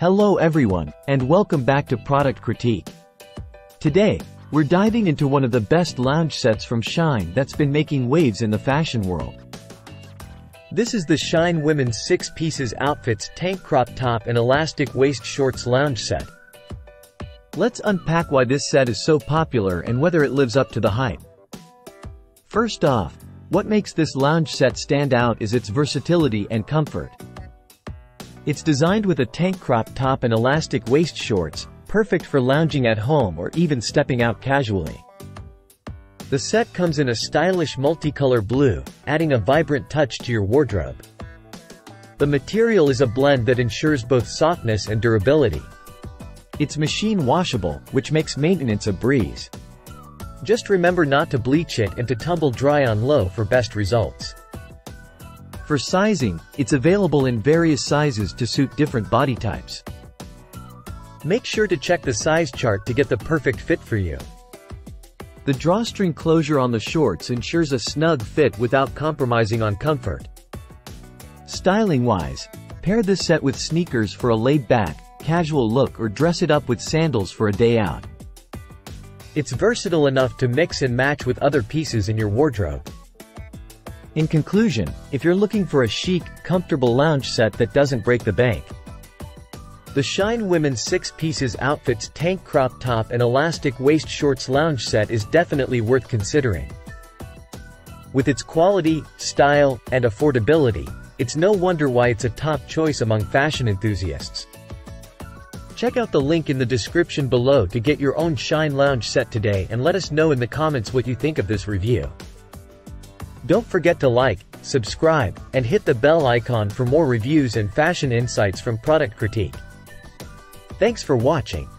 Hello everyone, and welcome back to Product Critique. Today, we're diving into one of the best lounge sets from SheIn that's been making waves in the fashion world. This is the SheIn Women's 6-Pieces Outfits Tank Crop Top and Elastic Waist Shorts Lounge Set. Let's unpack why this set is so popular and whether it lives up to the hype. First off, what makes this lounge set stand out is its versatility and comfort. It's designed with a tank crop top and elastic waist shorts, perfect for lounging at home or even stepping out casually. The set comes in a stylish multicolor blue, adding a vibrant touch to your wardrobe. The material is a blend that ensures both softness and durability. It's machine washable, which makes maintenance a breeze. Just remember not to bleach it and to tumble dry on low for best results. For sizing, it's available in various sizes to suit different body types. Make sure to check the size chart to get the perfect fit for you. The drawstring closure on the shorts ensures a snug fit without compromising on comfort. Styling-wise, pair this set with sneakers for a laid-back, casual look or dress it up with sandals for a day out. It's versatile enough to mix and match with other pieces in your wardrobe. In conclusion, if you're looking for a chic, comfortable lounge set that doesn't break the bank, the SheIn Women's 6-Pieces Outfits Tank Crop Top and Elastic Waist Shorts Lounge Set is definitely worth considering. With its quality, style, and affordability, it's no wonder why it's a top choice among fashion enthusiasts. Check out the link in the description below to get your own SheIn lounge set today and let us know in the comments what you think of this review. Don't forget to like, subscribe, and hit the bell icon for more reviews and fashion insights from Product Critique. Thanks for watching.